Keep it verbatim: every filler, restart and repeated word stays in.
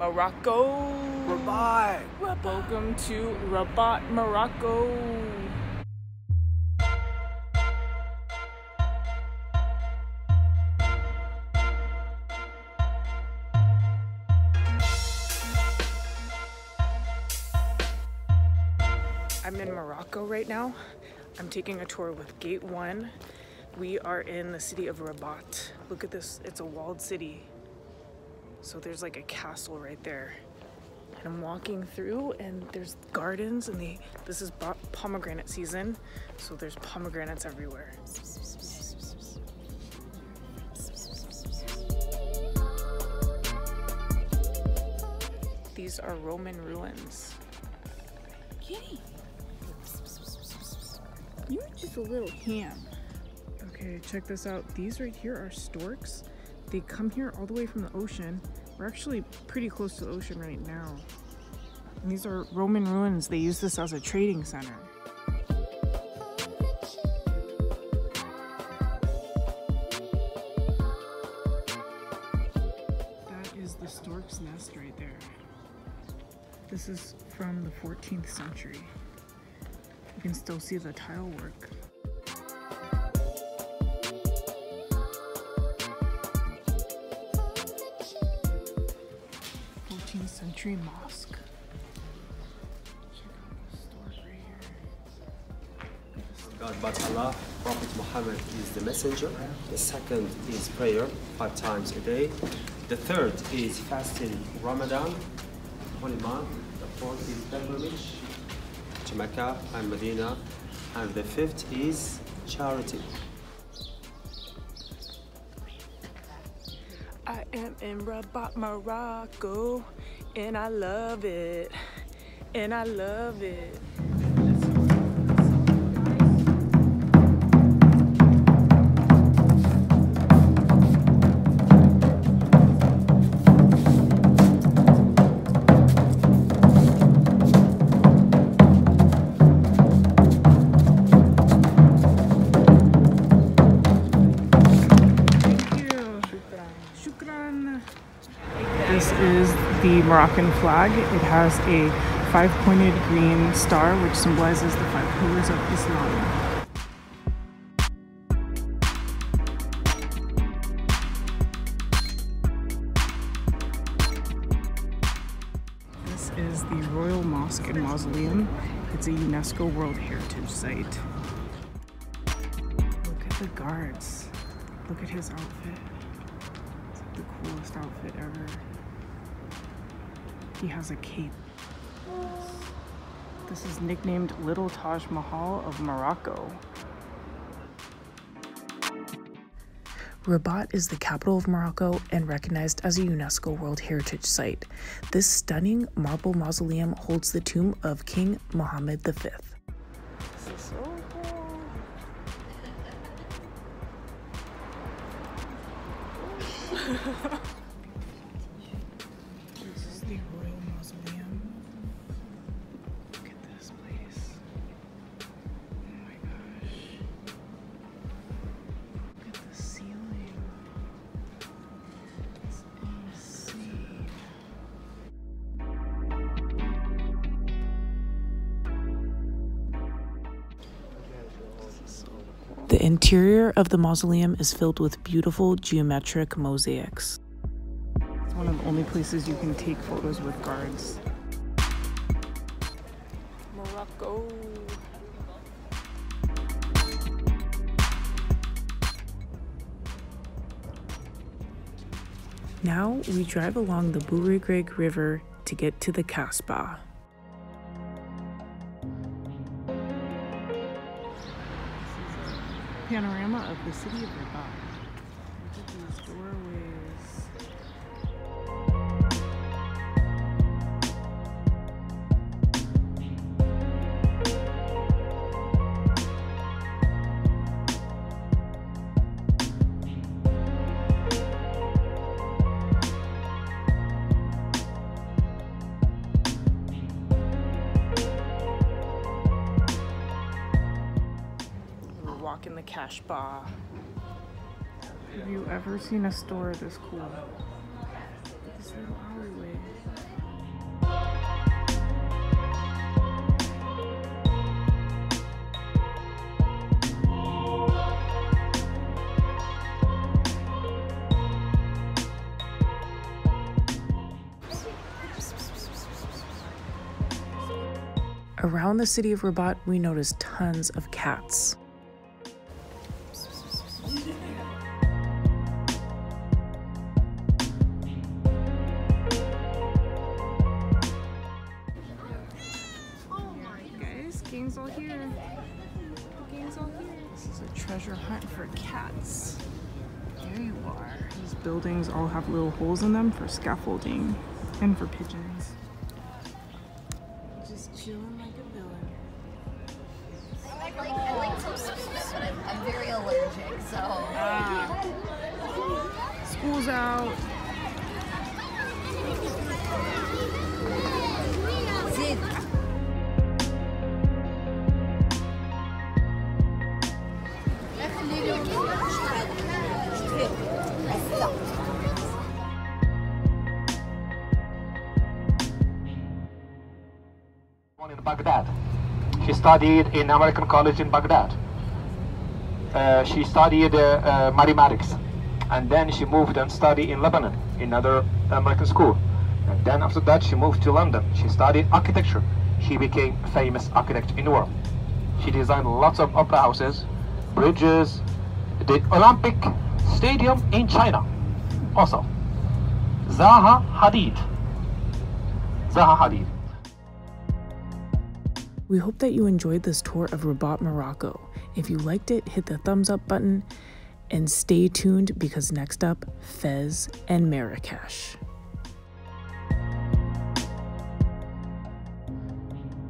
Morocco. Rabat. Rabat. Welcome to Rabat, Morocco. I'm in Morocco right now. I'm taking a tour with Gate One. We are in the city of Rabat. Look at this, it's a walled city. So there's like a castle right there. And I'm walking through and there's gardens and they, this is pomegranate season. So there's pomegranates everywhere. These are Roman ruins. Kitty, you're just a little ham. Okay, check this out. These right here are storks. They come here all the way from the ocean. We're actually pretty close to the ocean right now. And these are Roman ruins. They used this as a trading center. That is the stork's nest right there. This is from the fourteenth century. You can still see the tile work. fourteenth century mosque. Check out the store right here. God but Allah, Prophet Muhammad is the messenger. The second is prayer five times a day. The third is fasting Ramadan, holy month. The fourth is pilgrimage to Mecca and Medina, and the fifth is charity. I am in Rabat, Morocco, and I love it, and I love it. This is the Moroccan flag. It has a five-pointed green star, which symbolizes the five pillars of Islam. This is the Royal Mosque and Mausoleum. It's a UNESCO World Heritage Site. Look at the guards. Look at his outfit. The coolest outfit ever. He has a cape. This is nicknamed Little Taj Mahal of Morocco. Rabat is the capital of Morocco and recognized as a UNESCO World Heritage Site. This stunning marble mausoleum holds the tomb of King Mohammed the fifth. This is so cool. This is the Royal Mausoleum. Look at this place. Oh my gosh. Look at the ceiling. It's insane. The interior of the mausoleum is filled with beautiful geometric mosaics. It's one of the only places you can take photos with guards. Morocco. Now we drive along the Bouregreg River to get to the Kasbah. Panorama of the city of Rabat. Look at these doorways. We're walking the Kasbah. Have you ever seen a store this cool? Look at this little alleyway. Around the city of Rabat, we noticed tons of cats. All here. The gang's all here. This is a treasure hunt for cats. There you are. These buildings all have little holes in them for scaffolding and for pigeons. Just chilling like a villain. I like, I like some sweets, but I'm, I'm very allergic, so. Ah. School's out. Zid. In Baghdad. She studied in American college in Baghdad. Uh, she studied uh, uh, mathematics, and then she moved and studied in Lebanon, in another American school. And then after that she moved to London. She studied architecture. She became a famous architect in the world. She designed lots of opera houses, bridges, the Olympic Stadium in China. Also, Zaha Hadid. Zaha Hadid. We hope that you enjoyed this tour of Rabat, Morocco. If you liked it, hit the thumbs up button and stay tuned because next up, Fez and Marrakesh.